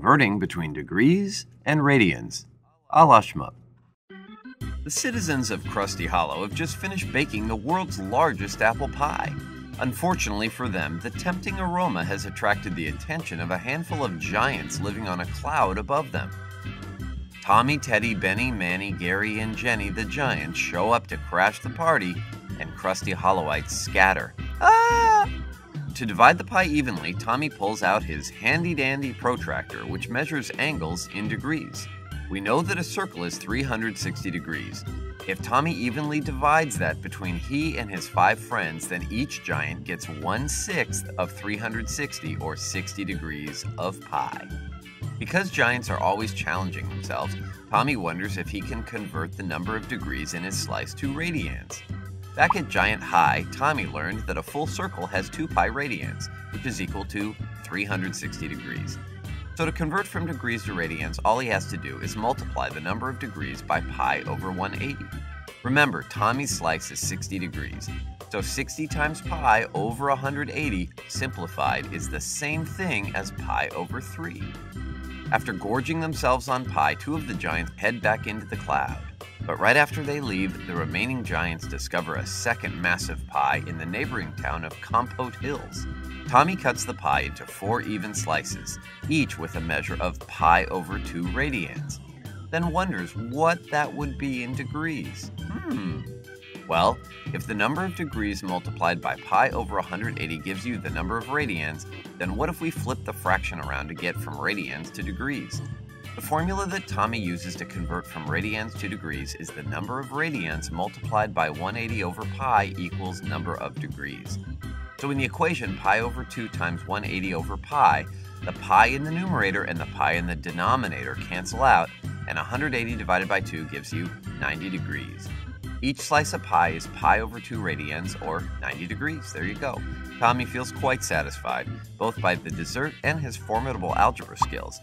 converting between degrees and radians, a la Shmoop. The citizens of Krusty Hollow have just finished baking the world's largest apple pie. Unfortunately for them, the tempting aroma has attracted the attention of a handful of giants living on a cloud above them. Tommy, Teddy, Benny, Manny, Gary, and Jenny the giants show up to crash the party, and Krusty Hollowites scatter. Ah! To divide the pie evenly, Tommy pulls out his handy-dandy protractor, which measures angles in degrees. We know that a circle is 360 degrees. If Tommy evenly divides that between he and his 5 friends, then each giant gets 1/6 of 360, or 60 degrees of pie. Because giants are always challenging themselves, Tommy wonders if he can convert the number of degrees in his slice to radians. Back at Giant High, Tommy learned that a full circle has 2 pi radians, which is equal to 360 degrees. So to convert from degrees to radians, all he has to do is multiply the number of degrees by pi over 180. Remember, Tommy's slice is 60 degrees, so 60 times pi over 180 simplified is the same thing as pi over 3. After gorging themselves on pie, 2 of the giants head back into the cloud. But right after they leave, the remaining giants discover a second massive pie in the neighboring town of Compote Hills. Tommy cuts the pie into 4 even slices, each with a measure of pi over 2 radians, then wonders what that would be in degrees. Well, if the number of degrees multiplied by pi over 180 gives you the number of radians, then what if we flip the fraction around to get from radians to degrees? The formula that Tommy uses to convert from radians to degrees is the number of radians multiplied by 180 over pi equals number of degrees. So in the equation, pi over 2 times 180 over pi, the pi in the numerator and the pi in the denominator cancel out, and 180 divided by 2 gives you 90 degrees. Each slice of pie is pi over 2 radians, or 90 degrees. There you go. Tommy feels quite satisfied, both by the dessert and his formidable algebra skills.